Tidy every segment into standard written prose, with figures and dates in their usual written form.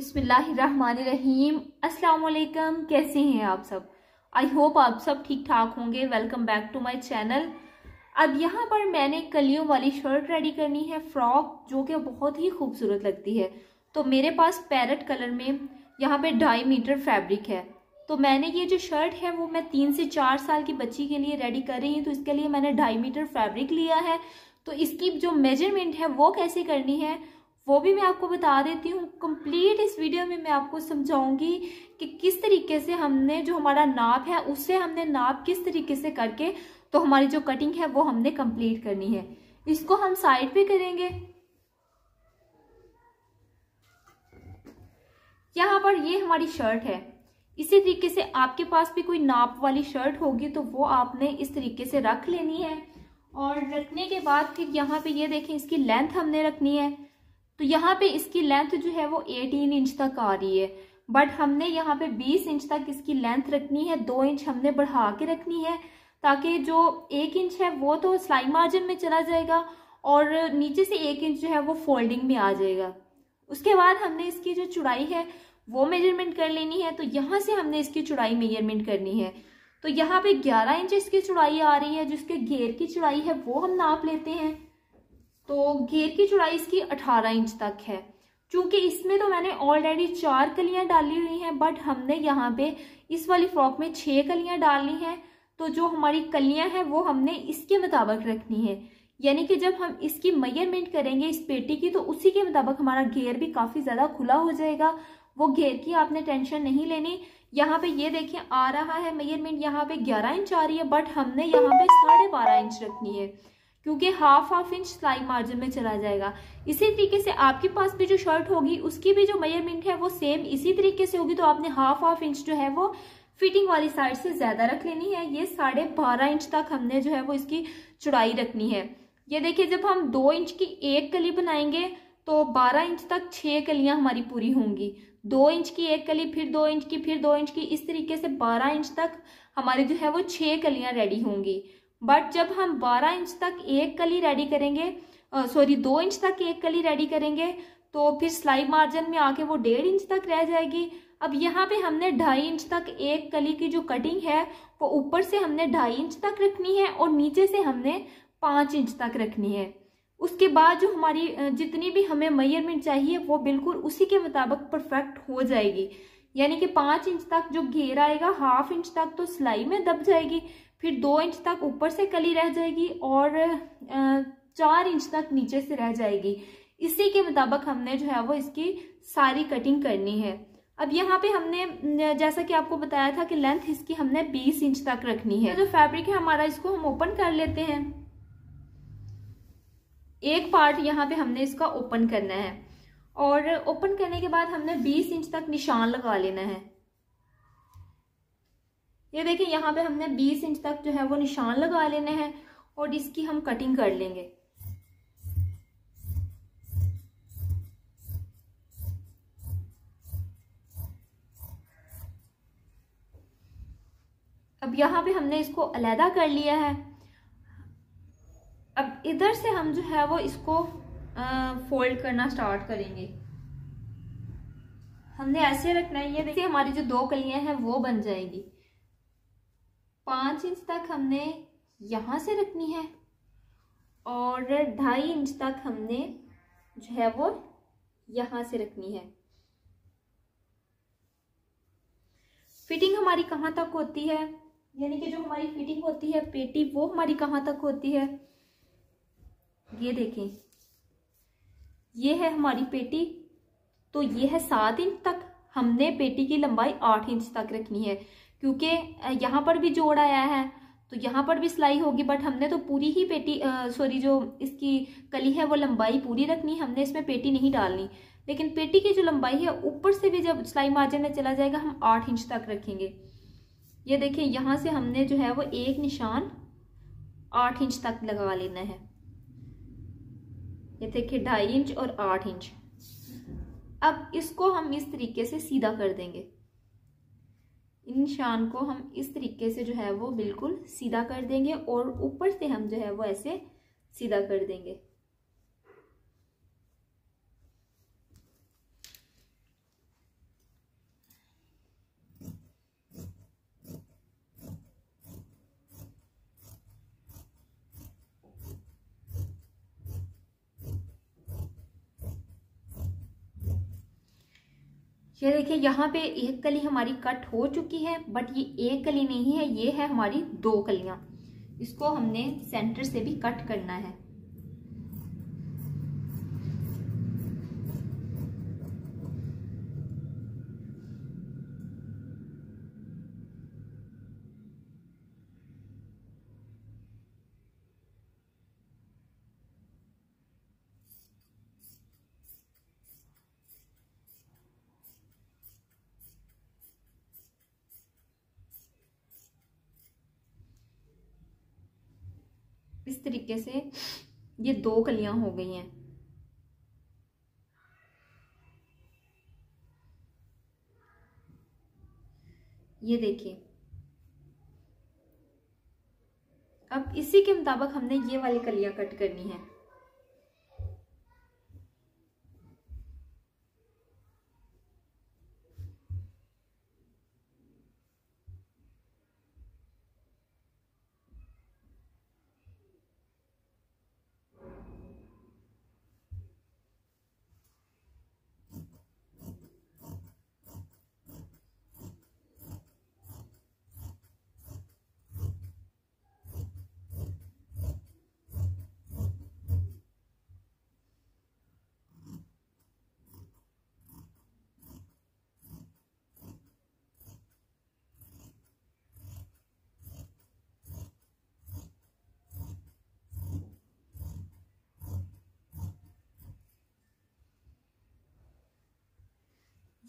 बिस्मिल्लाहिर्रहमानिर्रहीम। अस्सलाम वालेकुम। कैसे हैं आप सब? आई होप आप सब ठीक ठाक होंगे। Welcome back to my channel. अब यहाँ पर मैंने कलियों वाली शर्ट रेडी करनी है, फ्रॉक, जो कि बहुत ही खूबसूरत लगती है। तो मेरे पास पैरेट कलर में यहाँ पे 2.5 मीटर फैब्रिक है। तो मैंने ये जो शर्ट है वो मैं 3 से 4 साल की बच्ची के लिए रेडी कर रही हूँ। तो इसके लिए मैंने 2.5 मीटर फैब्रिक लिया है। तो इसकी जो मेजरमेंट है वो कैसे करनी है वो भी मैं आपको बता देती हूँ। कंप्लीट इस वीडियो में मैं आपको समझाऊंगी कि किस तरीके से हमने जो हमारा नाप है उससे हमने नाप किस तरीके से करके तो हमारी जो कटिंग है वो हमने कंप्लीट करनी है। इसको हम साइड पे करेंगे। यहाँ पर ये हमारी शर्ट है। इसी तरीके से आपके पास भी कोई नाप वाली शर्ट होगी तो वो आपने इस तरीके से रख लेनी है। और रखने के बाद फिर यहाँ पे ये देखें, इसकी लेंथ हमने रखनी है। तो यहाँ पे इसकी लेंथ जो है वो 18 इंच तक आ रही है, बट हमने यहाँ पे 20 इंच तक इसकी लेंथ रखनी है। 2 इंच हमने बढ़ा के रखनी है ताकि जो 1 इंच है वो तो सिलाई मार्जिन में चला जाएगा और नीचे से 1 इंच जो है वो फोल्डिंग में आ जाएगा। उसके बाद हमने इसकी जो चौड़ाई है वो मेजरमेंट कर लेनी है। तो यहाँ से हमने इसकी चौड़ाई मेजरमेंट करनी है। तो यहाँ पे 11 इंच इसकी चौड़ाई आ रही है। जिसके घेर की चौड़ाई है वो हम नाप लेते हैं। तो घेर की चौड़ाई इसकी 18 इंच तक है। चूंकि इसमें तो मैंने ऑलरेडी 4 कलियां डाली हुई हैं, बट हमने यहाँ पे इस वाली फ्रॉक में 6 कलियां डाली हैं। तो जो हमारी कलियां हैं वो हमने इसके मुताबिक रखनी है, यानी कि जब हम इसकी मेजरमेंट करेंगे इस पेटी की तो उसी के मुताबिक हमारा घेर भी काफ़ी ज़्यादा खुला हो जाएगा। वो घेर की आपने टेंशन नहीं लेनी। यहाँ पे ये देखिए आ रहा है मेजरमेंट, यहाँ पे 11 इंच आ रही है, बट हमने यहाँ पे 12.5 इंच रखनी है क्योंकि ½ इंच सिलाई मार्जिन में चला जाएगा। इसी तरीके से आपके पास भी जो शर्ट होगी उसकी भी जो मेजरमेंट है वो सेम इसी तरीके से होगी। तो आपने ½ इंच जो है वो फिटिंग वाली साइड से ज़्यादा रख लेनी है। ये 12.5 इंच तक हमने जो है वो इसकी चौड़ाई रखनी है। ये देखिए, जब हम 2 इंच की 1 कली बनाएंगे तो 12 इंच तक 6 कलियाँ हमारी पूरी होंगी। 2 इंच की 1 कली, फिर 2 इंच की, फिर 2 इंच की, इस तरीके से 12 इंच तक हमारी जो है वो 6 कलियाँ रेडी होंगी। बट जब हम 12 इंच तक 1 कली रेडी करेंगे, 2 इंच तक 1 कली रेडी करेंगे तो फिर सिलाई मार्जिन में आके वो 1.5 इंच तक रह जाएगी। अब यहाँ पे हमने 2.5 इंच तक 1 कली की जो कटिंग है वो ऊपर से हमने 2.5 इंच तक रखनी है और नीचे से हमने 5 इंच तक रखनी है। उसके बाद जो हमारी जितनी भी हमें मेजरमेंट चाहिए वो बिल्कुल उसी के मुताबिक परफेक्ट हो जाएगी। यानी कि 5 इंच तक जो घेर आएगा, ½ इंच तक तो सिलाई में दब जाएगी, फिर 2 इंच तक ऊपर से कली रह जाएगी और 4 इंच तक नीचे से रह जाएगी। इसी के मुताबिक हमने जो है वो इसकी सारी कटिंग करनी है। अब यहाँ पे हमने जैसा कि आपको बताया था कि लेंथ इसकी हमने 20 इंच तक रखनी है। तो जो फैब्रिक है हमारा, इसको हम ओपन कर लेते हैं। एक पार्ट यहाँ पे हमने इसका ओपन करना है और ओपन करने के बाद हमने 20 इंच तक निशान लगा लेना है। ये देखिए, यहाँ पे हमने 20 इंच तक जो है वो निशान लगा लेने हैं और इसकी हम कटिंग कर लेंगे। अब यहाँ पे हमने इसको अलहदा कर लिया है। अब इधर से हम जो है वो इसको फोल्ड करना स्टार्ट करेंगे। हमने ऐसे रखना है। ये देखिए, हमारी जो 2 कलियां हैं वो बन जाएंगी। 5 इंच तक हमने यहाँ से रखनी है और 2.5 इंच तक हमने जो है वो यहाँ से रखनी है। फिटिंग हमारी कहाँ तक होती है, यानी कि जो हमारी फिटिंग होती है पेटी वो हमारी कहाँ तक होती है, ये देखें। ये है हमारी पेटी, तो ये है 7 इंच तक। हमने पेटी की लंबाई 8 इंच तक रखनी है क्योंकि यहाँ पर भी जोड़ आया है तो यहाँ पर भी सिलाई होगी, बट हमने तो पूरी ही पेटी जो इसकी कली है वो लंबाई पूरी रखनी है। हमने इसमें पेटी नहीं डालनी, लेकिन पेटी की जो लंबाई है ऊपर से भी जब सिलाई मार्जिन में चला जाएगा हम 8 इंच तक रखेंगे। ये देखिए, यहाँ से हमने जो है वो एक निशान 8 इंच तक लगा लेना है। ये देखिए, 2.5 इंच और 8 इंच। अब इसको हम इस तरीके से सीधा कर देंगे। इन निशान को हम इस तरीके से जो है वो बिल्कुल सीधा कर देंगे और ऊपर से हम जो है वो ऐसे सीधा कर देंगे। ये देखिए यहाँ पे एक कली हमारी कट हो चुकी है, बट ये एक कली नहीं है, ये है हमारी दो कलियां। इसको हमने सेंटर से भी कट करना है। इस तरीके से ये दो कलियां हो गई हैं। ये देखिए, अब इसी के मुताबिक हमने ये वाली कलियां कट करनी है।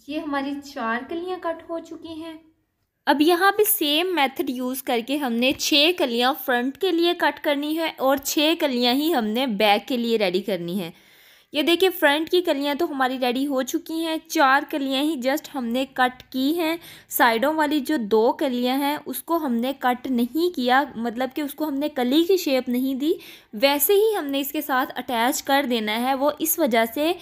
ये हमारी चार कलियां कट हो चुकी हैं। अब यहाँ पे सेम मेथड यूज़ करके हमने छः कलियां फ्रंट के लिए कट करनी है और छः कलियां ही हमने बैक के लिए रेडी करनी है। ये देखिए, फ्रंट की कलियां तो हमारी रेडी हो चुकी हैं, चार कलियां ही जस्ट हमने कट की हैं। साइडों वाली जो दो कलियां हैं उसको हमने कट नहीं किया, मतलब कि उसको हमने कली की शेप नहीं दी, वैसे ही हमने इसके साथ अटैच कर देना है। वो इस वजह से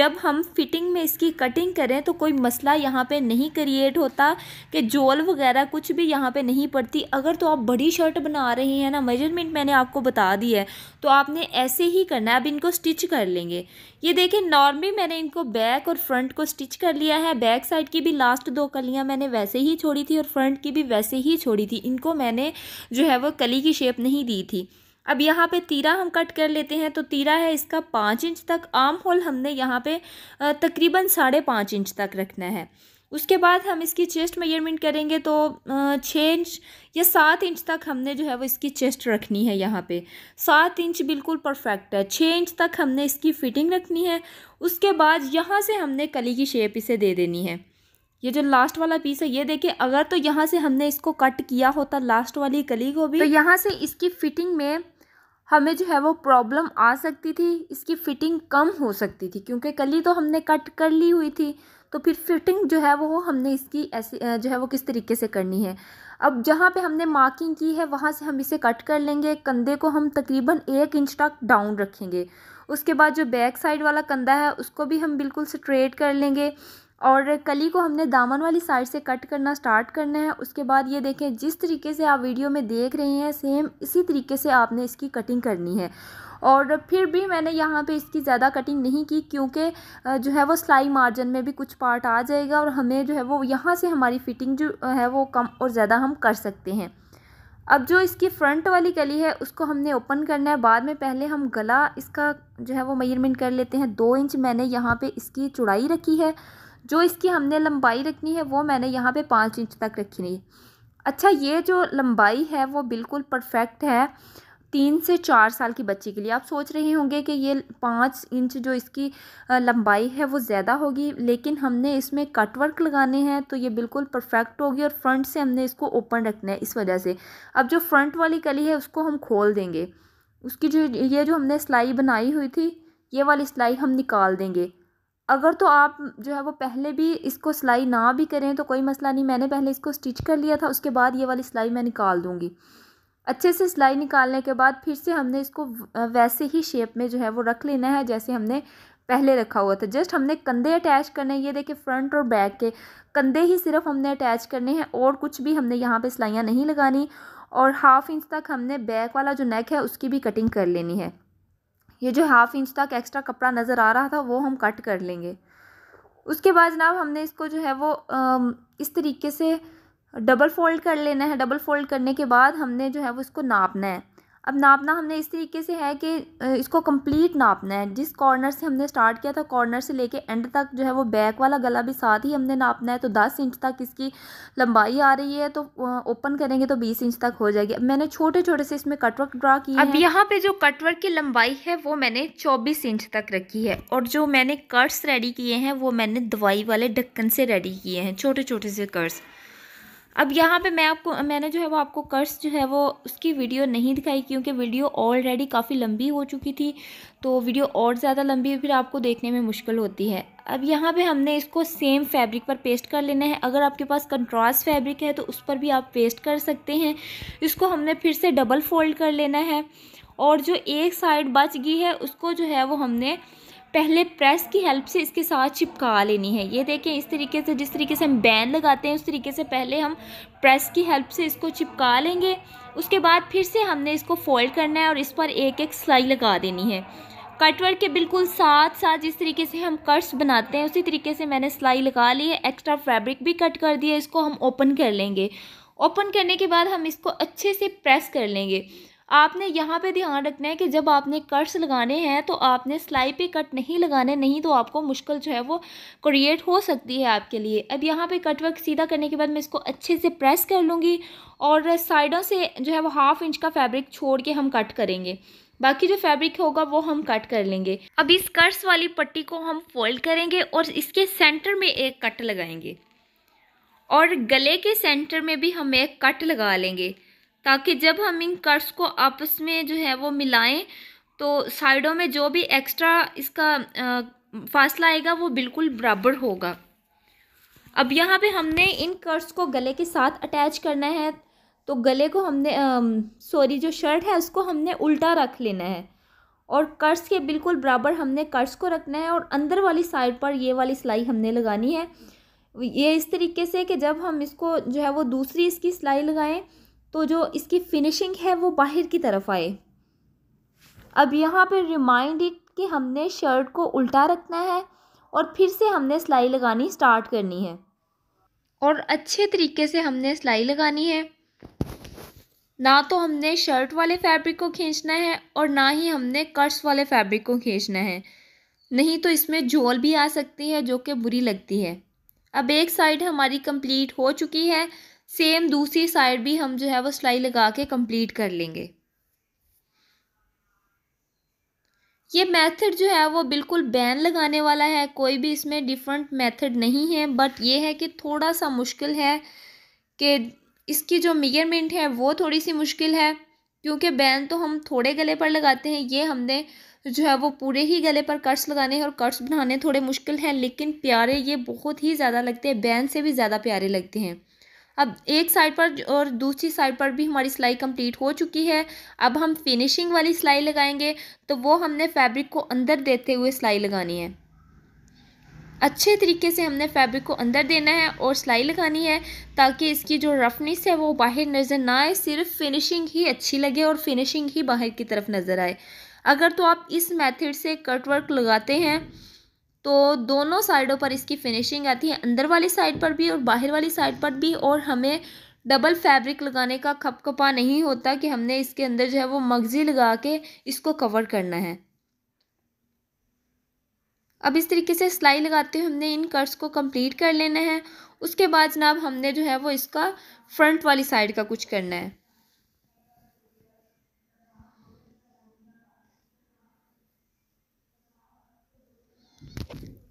जब हम फिटिंग में इसकी कटिंग करें तो कोई मसला यहाँ पे नहीं क्रिएट होता कि जोल वगैरह कुछ भी यहाँ पर नहीं पड़ती। अगर तो आप बड़ी शर्ट बना रहे हैं ना, मेजरमेंट मैंने आपको बता दी है, तो आपने ऐसे ही करना है। अब इनको स्टिच कर लेंगे। ये देखिए, नॉर्मली मैंने इनको बैक और फ्रंट को स्टिच कर लिया है। बैक साइड की भी लास्ट दो कलियां मैंने वैसे ही छोड़ी थी और फ्रंट की भी वैसे ही छोड़ी थी। इनको मैंने जो है वो कली की शेप नहीं दी थी। अब यहाँ पे तीरा हम कट कर लेते हैं। तो तीरा है इसका 5 इंच तक, आर्म होल हमने यहाँ पे तकरीबन 5.5 इंच तक रखना है। उसके बाद हम इसकी चेस्ट मेजरमेंट करेंगे तो 6 इंच या 7 इंच तक हमने जो है वो इसकी चेस्ट रखनी है। यहाँ पे 7 इंच बिल्कुल परफेक्ट है। 6 इंच तक हमने इसकी फिटिंग रखनी है। उसके बाद यहाँ से हमने कली की शेप इसे दे देनी है। ये जो लास्ट वाला पीस है, ये देखिए, अगर तो यहाँ से हमने इसको कट किया होता लास्ट वाली कली को भी, तो यहाँ से इसकी फिटिंग में हमें जो है वो प्रॉब्लम आ सकती थी, इसकी फिटिंग कम हो सकती थी, क्योंकि कली तो हमने कट कर ली हुई थी। तो फिर फिटिंग जो है वो हमने इसकी ऐसी जो है वो किस तरीके से करनी है। अब जहाँ पे हमने मार्किंग की है वहाँ से हम इसे कट कर लेंगे। कंधे को हम तकरीबन 1 इंच तक डाउन रखेंगे। उसके बाद जो बैक साइड वाला कंधा है उसको भी हम बिल्कुल स्ट्रेट कर लेंगे और कली को हमने दामन वाली साइड से कट करना स्टार्ट करना है। उसके बाद ये देखें, जिस तरीके से आप वीडियो में देख रहे हैं सेम इसी तरीके से आपने इसकी कटिंग करनी है। और फिर भी मैंने यहाँ पे इसकी ज़्यादा कटिंग नहीं की, क्योंकि जो है वो सिलाई मार्जिन में भी कुछ पार्ट आ जाएगा और हमें जो है वो यहाँ से हमारी फिटिंग जो है वो कम और ज़्यादा हम कर सकते हैं। अब जो इसकी फ्रंट वाली कली है उसको हमने ओपन करना है बाद में। पहले हम गला इसका जो है वो मेजरमेंट कर लेते हैं। 2 इंच मैंने यहाँ पर इसकी चौड़ाई रखी है, जो इसकी हमने लंबाई रखनी है वो मैंने यहाँ पे 5 इंच तक रखी नहीं। अच्छा, ये जो लंबाई है वो बिल्कुल परफेक्ट है 3 से 4 साल की बच्ची के लिए। आप सोच रहे होंगे कि ये 5 इंच जो इसकी लंबाई है वो ज़्यादा होगी, लेकिन हमने इसमें कटवर्क लगाने हैं तो ये बिल्कुल परफेक्ट होगी। और फ्रंट से हमने इसको ओपन रखना है इस वजह से। अब जो फ्रंट वाली कली है उसको हम खोल देंगे। उसकी जो ये जो हमने सिलाई बनाई हुई थी, ये वाली सिलाई हम निकाल देंगे। अगर तो आप जो है वो पहले भी इसको सिलाई ना भी करें तो कोई मसला नहीं, मैंने पहले इसको स्टिच कर लिया था। उसके बाद ये वाली सिलाई मैं निकाल दूँगी। अच्छे से सिलाई निकालने के बाद फिर से हमने इसको वैसे ही शेप में जो है वो रख लेना है जैसे हमने पहले रखा हुआ था। जस्ट हमने कंधे अटैच करने हैं। ये देखिए, फ्रंट और बैक के कंधे ही सिर्फ हमने अटैच करने हैं और कुछ भी हमने यहाँ पर सिलाइयाँ नहीं लगानी। और 1/2 इंच तक हमने बैक वाला जो नेक है उसकी भी कटिंग कर लेनी है। ये जो 1/2 इंच तक एक्स्ट्रा कपड़ा नज़र आ रहा था वो हम कट कर लेंगे। उसके बाद जनाब हमने इसको जो है वो इस तरीके से डबल फोल्ड कर लेना है। डबल फोल्ड करने के बाद हमने जो है वो इसको नापना है। अब नापना हमने इस तरीके से है कि इसको कंप्लीट नापना है। जिस कॉर्नर से हमने स्टार्ट किया था कॉर्नर से लेके एंड तक जो है वो बैक वाला गला भी साथ ही हमने नापना है। तो 10 इंच तक इसकी लंबाई आ रही है तो ओपन करेंगे तो 20 इंच तक हो जाएगी। अब मैंने छोटे छोटे से इसमें कटवर्क ड्रा किया। अब यहाँ पे जो कटवर्क की लंबाई है वो मैंने 24 इंच तक रखी है और जो मैंने कट्स रेडी किए हैं वो मैंने दवाई वाले ढक्कन से रेडी किए हैं, छोटे छोटे से कट्स। अब यहाँ पे मैंने जो है वो आपको कर्स जो है वो उसकी वीडियो नहीं दिखाई क्योंकि वीडियो ऑलरेडी काफ़ी लंबी हो चुकी थी तो वीडियो और ज़्यादा लंबी फिर आपको देखने में मुश्किल होती है। अब यहाँ पे हमने इसको सेम फैब्रिक पर पेस्ट कर लेना है। अगर आपके पास कंट्रास्ट फैब्रिक है तो उस पर भी आप पेस्ट कर सकते हैं। इसको हमने फिर से डबल फोल्ड कर लेना है और जो एक साइड बच गई है उसको जो है वो हमने पहले प्रेस की हेल्प से इसके साथ चिपका लेनी है। ये देखें इस तरीके से, जिस तरीके से हम बैन लगाते हैं उस तरीके से पहले हम प्रेस की हेल्प से इसको चिपका लेंगे। उसके बाद फिर से हमने इसको फोल्ड करना है और इस पर एक एक सिलाई लगा देनी है। कटवर्क के बिल्कुल साथ साथ जिस तरीके से हम कट्स बनाते हैं उसी तरीके से मैंने सिलाई लगा ली है। एक्स्ट्रा फैब्रिक भी कट कर दिया। इसको हम ओपन कर लेंगे। ओपन करने के बाद हम इसको अच्छे से प्रेस कर लेंगे। आपने यहाँ पे ध्यान रखना है कि जब आपने कट्स लगाने हैं तो आपने सिलाई पे कट नहीं लगाने, नहीं तो आपको मुश्किल जो है वो क्रिएट हो सकती है आपके लिए। अब यहाँ पे कटवर्क सीधा करने के बाद मैं इसको अच्छे से प्रेस कर लूँगी और साइडों से जो है वो 1/2 इंच का फैब्रिक छोड़ के हम कट करेंगे, बाकी जो फैब्रिक होगा वो हम कट कर लेंगे। अब इस कट्स वाली पट्टी को हम फोल्ड करेंगे और इसके सेंटर में एक कट लगाएंगे और गले के सेंटर में भी हम एक कट लगा लेंगे ताकि जब हम इन कट्स को आपस में जो है वो मिलाएं तो साइडों में जो भी एक्स्ट्रा इसका फासला आएगा वो बिल्कुल बराबर होगा। अब यहाँ पे हमने इन कट्स को गले के साथ अटैच करना है तो गले को हमने जो शर्ट है उसको हमने उल्टा रख लेना है और कट्स के बिल्कुल बराबर हमने कट्स को रखना है और अंदर वाली साइड पर ये वाली सिलाई हमने लगानी है। ये इस तरीके से कि जब हम इसको जो है वो दूसरी इसकी सिलाई लगाएं तो जो इसकी फिनिशिंग है वो बाहर की तरफ आए। अब यहाँ पे रिमाइंड इट कि हमने शर्ट को उल्टा रखना है और फिर से हमने सिलाई लगानी स्टार्ट करनी है और अच्छे तरीके से हमने सिलाई लगानी है। ना तो हमने शर्ट वाले फैब्रिक को खींचना है और ना ही हमने कट्स वाले फैब्रिक को खींचना है, नहीं तो इसमें झोल भी आ सकती है जो कि बुरी लगती है। अब एक साइड हमारी कंप्लीट हो चुकी है, सेम दूसरी साइड भी हम जो है वो सिलाई लगा के कंप्लीट कर लेंगे। ये मेथड जो है वो बिल्कुल बैन लगाने वाला है, कोई भी इसमें डिफरेंट मेथड नहीं है। बट ये है कि थोड़ा सा मुश्किल है कि इसकी जो मेजरमेंट है वो थोड़ी सी मुश्किल है क्योंकि बैन तो हम थोड़े गले पर लगाते हैं, ये हमने जो है वो पूरे ही गले पर कट्स लगाने हैं और कट्स बनाने थोड़े मुश्किल हैं लेकिन प्यारे ये बहुत ही ज़्यादा लगते हैं, बैन से भी ज़्यादा प्यारे लगते हैं। अब एक साइड पर और दूसरी साइड पर भी हमारी सिलाई कंप्लीट हो चुकी है। अब हम फिनिशिंग वाली सिलाई लगाएंगे तो वो हमने फैब्रिक को अंदर देते हुए सिलाई लगानी है। अच्छे तरीके से हमने फैब्रिक को अंदर देना है और सिलाई लगानी है ताकि इसकी जो रफनेस है वो बाहर नज़र ना आए, सिर्फ फिनिशिंग ही अच्छी लगे और फिनिशिंग ही बाहर की तरफ नज़र आए। अगर तो आप इस मेथड से कटवर्क लगाते हैं तो दोनों साइडों पर इसकी फिनिशिंग आती है, अंदर वाली साइड पर भी और बाहर वाली साइड पर भी, और हमें डबल फैब्रिक लगाने का खपखपा नहीं होता कि हमने इसके अंदर जो है वो मगजी लगा के इसको कवर करना है। अब इस तरीके से सिलाई लगाते हुए हमने इन कट्स को कंप्लीट कर लेना है। उसके बाद जनाब हमने जो है वो इसका फ्रंट वाली साइड का कुछ करना है।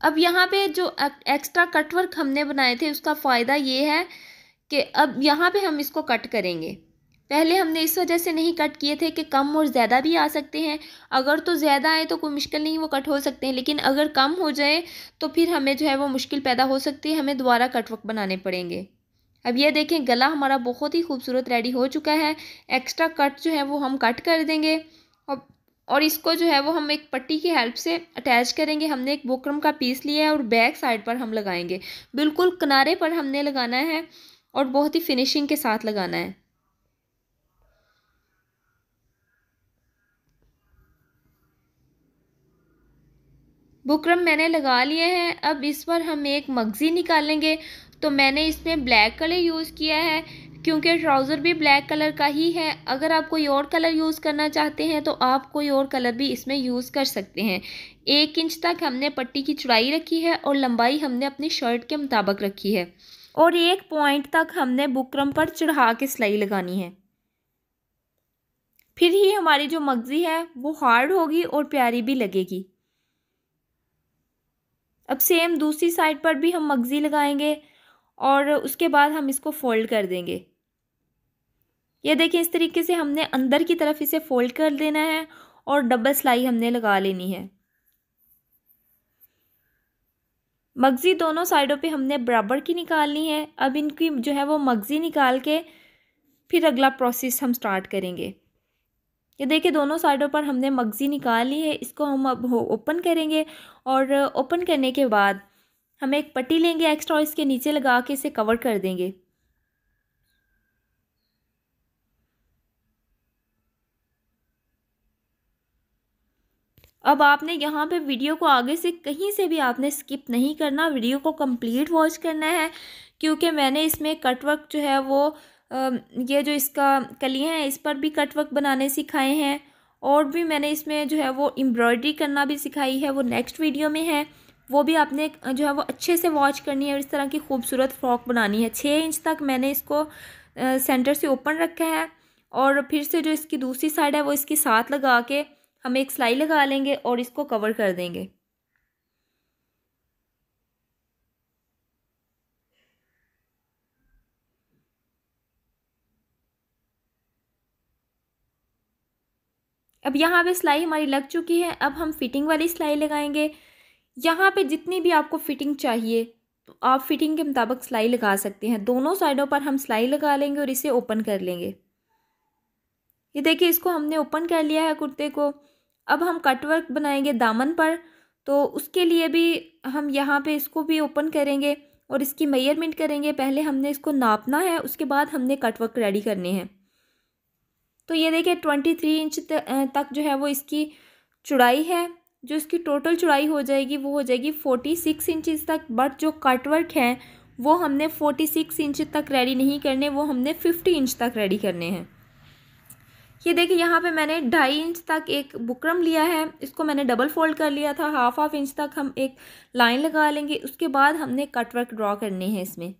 अब यहाँ पे जो एक्स्ट्रा कटवर्क हमने बनाए थे उसका फ़ायदा ये है कि अब यहाँ पे हम इसको कट करेंगे। पहले हमने इस वजह से नहीं कट किए थे कि कम और ज़्यादा भी आ सकते हैं। अगर तो ज़्यादा आए तो कोई मुश्किल नहीं, वो कट हो सकते हैं, लेकिन अगर कम हो जाए तो फिर हमें जो है वो मुश्किल पैदा हो सकती है, हमें दोबारा कटवर्क बनाने पड़ेंगे। अब ये देखें गला हमारा बहुत ही खूबसूरत रेडी हो चुका है। एक्स्ट्रा कट जो है वो हम कट कर देंगे और इसको जो है वो हम एक पट्टी की हेल्प से अटैच करेंगे। हमने एक बुकरम का पीस लिया है और बैक साइड पर हम लगाएंगे, बिल्कुल किनारे पर हमने लगाना है और बहुत ही फिनिशिंग के साथ लगाना है। बुकरम मैंने लगा लिए हैं। अब इस पर हम एक मगज़ी निकालेंगे। तो मैंने इसमें ब्लैक कलर यूज़ किया है क्योंकि ट्राउज़र भी ब्लैक कलर का ही है। अगर आप कोई और कलर यूज़ करना चाहते हैं तो आप कोई और कलर भी इसमें यूज़ कर सकते हैं। 1 इंच तक हमने पट्टी की चौड़ाई रखी है और लंबाई हमने अपनी शर्ट के मुताबिक रखी है और 1 पॉइंट तक हमने बुकरम पर चढ़ा के सिलाई लगानी है। फिर ही हमारी जो मगजी है वो हार्ड होगी और प्यारी भी लगेगी। अब सेम दूसरी साइड पर भी हम मगजी लगाएंगे और उसके बाद हम इसको फ़ोल्ड कर देंगे। ये देखिए इस तरीके से हमने अंदर की तरफ इसे फ़ोल्ड कर देना है और डबल सिलाई हमने लगा लेनी है। मगजी दोनों साइडों पे हमने बराबर की निकालनी है। अब इनकी जो है वो मगजी निकाल के फिर अगला प्रोसेस हम स्टार्ट करेंगे। ये देखिए दोनों साइडों पर हमने मगजी निकाल ली है। इसको हम अब ओपन करेंगे और ओपन करने के बाद हम एक पट्टी लेंगे एक्स्ट्रा, इसके नीचे लगा के इसे कवर कर देंगे। अब आपने यहाँ पे वीडियो को आगे से कहीं से भी आपने स्किप नहीं करना, वीडियो को कंप्लीट वॉच करना है क्योंकि मैंने इसमें कटवर्क जो है वो ये जो इसका कलियाँ हैं इस पर भी कटवर्क बनाने सिखाए हैं और भी मैंने इसमें जो है वो एम्ब्रॉयडरी करना भी सिखाई है, वो नेक्स्ट वीडियो में है। वो भी आपने जो है वो अच्छे से वॉच करनी है और इस तरह की खूबसूरत फ्रॉक बनानी है। 6 इंच तक मैंने इसको सेंटर से ओपन रखा है और फिर से जो इसकी दूसरी साइड है वो इसके साथ लगा के हम एक सिलाई लगा लेंगे और इसको कवर कर देंगे। अब यहाँ पे सिलाई हमारी लग चुकी है। अब हम फिटिंग वाली सिलाई लगाएंगे। यहाँ पे जितनी भी आपको फिटिंग चाहिए तो आप फिटिंग के मुताबिक सिलाई लगा सकते हैं। दोनों साइडों पर हम सिलाई लगा लेंगे और इसे ओपन कर लेंगे। ये देखिए इसको हमने ओपन कर लिया है कुर्ते को। अब हम कटवर्क बनाएंगे दामन पर, तो उसके लिए भी हम यहाँ पे इसको भी ओपन करेंगे और इसकी मेजरमेंट करेंगे। पहले हमने इसको नापना है, उसके बाद हमने कटवर्क रेडी करने हैं। तो ये देखिए 23 इंच तक जो है वो इसकी चौड़ाई है। जो इसकी टोटल चौड़ाई हो जाएगी वो हो जाएगी 46 इंचज़ तक, बट जो कटवर्क हैं वो हमने 46 इंच तक रेडी नहीं करने, वो हमने 50 इंच तक रेडी करने हैं। ये देखिए यहाँ पे मैंने 2.5 इंच तक एक बुकरम लिया है, इसको मैंने डबल फोल्ड कर लिया था। हाफ इंच तक हम एक लाइन लगा लेंगे, उसके बाद हमने कटवर्क ड्रॉ करने हैं इसमें।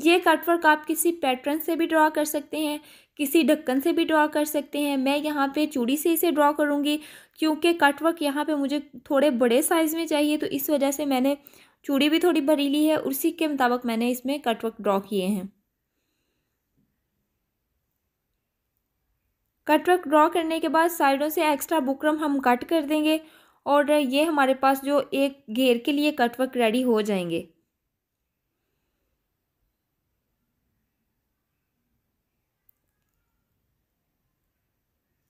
ये कटवर्क आप किसी पैटर्न से भी ड्रॉ कर सकते हैं, किसी ढक्कन से भी ड्रॉ कर सकते हैं। मैं यहाँ पे चूड़ी से इसे ड्रॉ करूँगी क्योंकि कटवर्क यहाँ पे मुझे थोड़े बड़े साइज़ में चाहिए, तो इस वजह से मैंने चूड़ी भी थोड़ी बड़ी ली है, उसी के मुताबिक मैंने इसमें कटवर्क ड्रॉ किए हैं। कटवर्क ड्रॉ करने के बाद साइडों से एक्स्ट्रा बुकरम हम कट कर देंगे और ये हमारे पास जो एक घेर के लिए कटवर्क रेडी हो जाएंगे।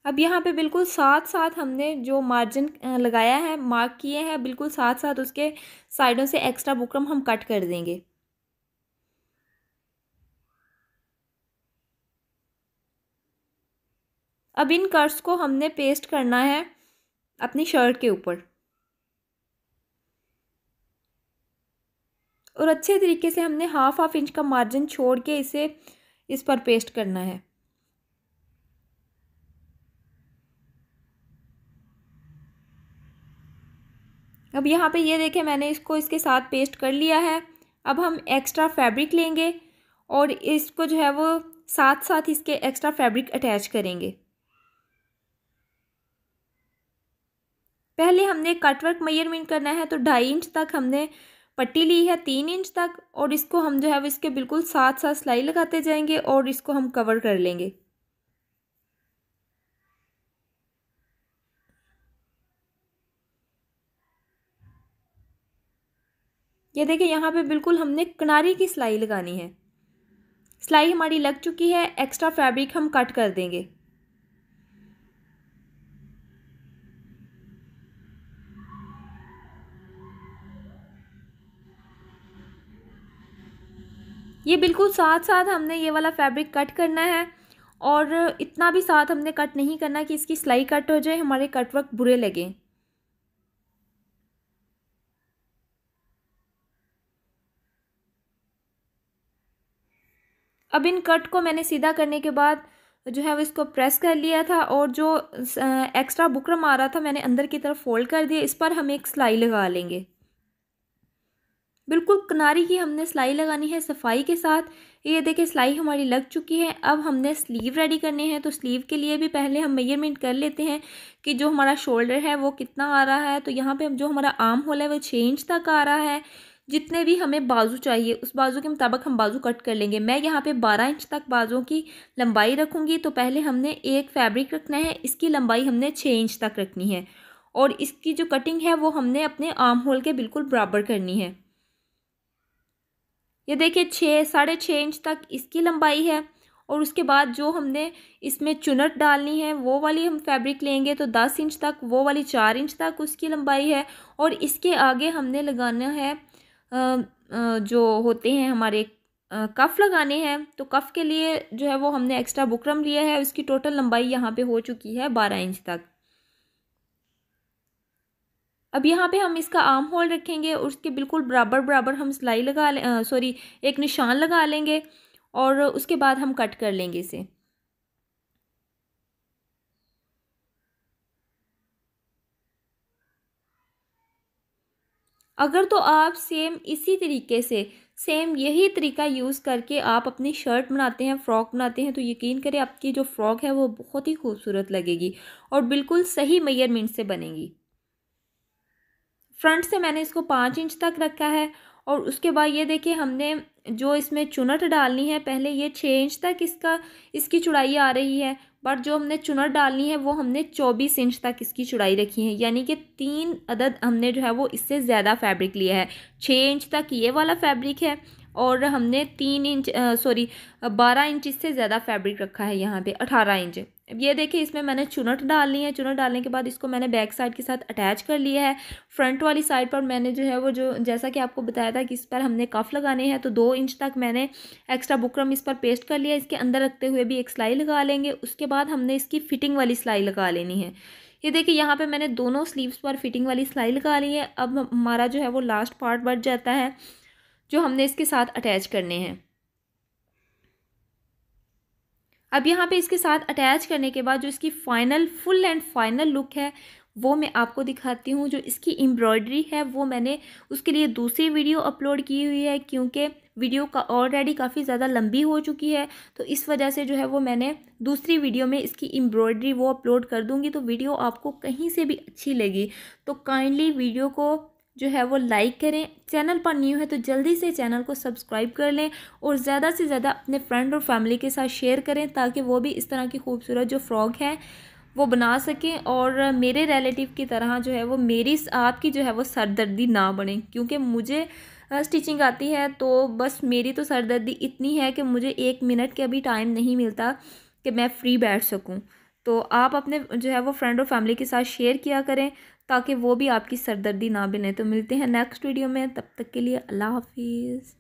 अब यहाँ पे बिल्कुल साथ साथ हमने जो मार्जिन लगाया है, मार्क किए हैं, बिल्कुल साथ साथ उसके साइडों से एक्स्ट्रा बुकरम हम कट कर देंगे। अब इन कट्स को हमने पेस्ट करना है अपनी शर्ट के ऊपर और अच्छे तरीके से हमने हाफ इंच का मार्जिन छोड़ के इसे इस पर पेस्ट करना है। अब यहाँ पे ये देखें मैंने इसको इसके साथ पेस्ट कर लिया है। अब हम एक्स्ट्रा फैब्रिक लेंगे और इसको जो है वो साथ साथ इसके एक्स्ट्रा फैब्रिक अटैच करेंगे। पहले हमने कटवर्क मेजरमेंट करना है, तो 2.5 इंच तक हमने पट्टी ली है 3 इंच तक और इसको हम जो है वो इसके बिल्कुल साथ साथ सिलाई लगाते जाएंगे और इसको हम कवर कर लेंगे। ये देखिए यहाँ पे बिल्कुल हमने किनारे की सिलाई लगानी है। सिलाई हमारी लग चुकी है। एक्स्ट्रा फैब्रिक हम कट कर देंगे। ये बिल्कुल साथ साथ हमने ये वाला फैब्रिक कट करना है और इतना भी साथ हमने कट नहीं करना कि इसकी सिलाई कट हो जाए, हमारे कटवर्क बुरे लगे। अब इन कट को मैंने सीधा करने के बाद जो है वो इसको प्रेस कर लिया था और जो एक्स्ट्रा बुकरम आ रहा था मैंने अंदर की तरफ फोल्ड कर दिया। इस पर हम एक सिलाई लगा लेंगे। बिल्कुल किनारे की हमने सिलाई लगानी है सफाई के साथ। ये देखिए सिलाई हमारी लग चुकी है। अब हमने स्लीव रेडी करने हैं, तो स्लीव के लिए भी पहले हम मेजरमेंट कर लेते हैं कि जो हमारा शोल्डर है वो कितना आ रहा है। तो यहाँ पे जो हमारा आर्म होल है वो 6 इंच तक आ रहा है। जितने भी हमें बाजू चाहिए उस बाजू के मुताबिक हम बाजू कट कर लेंगे। मैं यहाँ पे 12 इंच तक बाजू की लंबाई रखूँगी। तो पहले हमने एक फैब्रिक रखना है, इसकी लंबाई हमने 6 इंच तक रखनी है और इसकी जो कटिंग है वो हमने अपने आर्म होल के बिल्कुल बराबर करनी है। ये देखिए 6 साढ़े 6 इंच तक इसकी लंबाई है। और उसके बाद जो हमने इसमें चुनट डालनी है वो वाली हम फैब्रिक लेंगे, तो 10 इंच तक वो वाली 4 इंच तक उसकी लंबाई है। और इसके आगे हमने लगाना है जो होते हैं हमारे कफ़ लगाने हैं, तो कफ़ के लिए जो है वो हमने एक्स्ट्रा बुकरम लिया है। उसकी टोटल लंबाई यहाँ पे हो चुकी है 12 इंच तक। अब यहाँ पे हम इसका आर्म होल रखेंगे और उसके बिल्कुल बराबर बराबर हम सिलाई लगा लें, सॉरी एक निशान लगा लेंगे और उसके बाद हम कट कर लेंगे इसे। अगर तो आप सेम इसी तरीके से सेम यही तरीका यूज़ करके आप अपनी शर्ट बनाते हैं, फ़्रॉक बनाते हैं, तो यकीन करें आपकी जो फ़्रॉक है वो बहुत ही खूबसूरत लगेगी और बिल्कुल सही मेजरमेंट से बनेगी। फ्रंट से मैंने इसको 5 इंच तक रखा है और उसके बाद ये देखिए हमने जो इसमें चुनट डालनी है पहले ये 6 इंच तक इसकी चौड़ाई आ रही है, बट जो हमने चुनट डालनी है वो हमने 24 इंच तक इसकी चौड़ाई रखी है। यानी कि 3 अदद हमने जो है वो इससे ज़्यादा फैब्रिक लिया है। 6 इंच तक ये वाला फैब्रिक है और हमने 12 इंच इससे ज़्यादा फैब्रिक रखा है, यहाँ पे 18 इंच। अब ये देखिए इसमें मैंने चुनट डालनी है। चुनट डालने के बाद इसको मैंने बैक साइड के साथ अटैच कर लिया है। फ्रंट वाली साइड पर मैंने जो है वो जो जैसा कि आपको बताया था कि इस पर हमने कफ लगाने हैं, तो 2 इंच तक मैंने एक्स्ट्रा बुकरम इस पर पेस्ट कर लिया। इसके अंदर रखते हुए भी एक सिलाई लगा लेंगे। उसके बाद हमने इसकी फिटिंग वाली सिलाई लगा लेनी है। ये देखिए यहाँ पर मैंने दोनों स्लीव्स पर फिटिंग वाली सिलाई लगा ली है। अब हमारा जो है वो लास्ट पार्ट बच जाता है जो हमने इसके साथ अटैच करने हैं। अब यहाँ पे इसके साथ अटैच करने के बाद जो इसकी final full and final look है वो मैं आपको दिखाती हूँ। जो इसकी एम्ब्रॉयडरी है वो मैंने उसके लिए दूसरी वीडियो अपलोड की हुई है, क्योंकि वीडियो का ऑलरेडी काफ़ी ज़्यादा लंबी हो चुकी है, तो इस वजह से जो है वो मैंने दूसरी वीडियो में इसकी एम्ब्रॉयडरी वो अपलोड कर दूँगी। तो वीडियो आपको कहीं से भी अच्छी लगी तो काइंडली वीडियो को जो है वो लाइक करें। चैनल पर न्यू है तो जल्दी से चैनल को सब्सक्राइब कर लें और ज़्यादा से ज़्यादा अपने फ्रेंड और फैमिली के साथ शेयर करें ताकि वो भी इस तरह की खूबसूरत जो फ्रॉक है वो बना सकें और मेरे रिलेटिव की तरह जो है वो मेरी आपकी जो है वो सरदर्दी ना बने। क्योंकि मुझे स्टिचिंग आती है तो बस मेरी तो सरदर्दी इतनी है कि मुझे 1 मिनट का भी टाइम नहीं मिलता कि मैं फ्री बैठ सकूँ। तो आप अपने जो है वो फ्रेंड और फैमिली के साथ शेयर किया करें ताकि वो भी आपकी सरदर्दी ना बने। तो मिलते हैं नेक्स्ट वीडियो में, तब तक के लिए अल्लाह हाफिज़।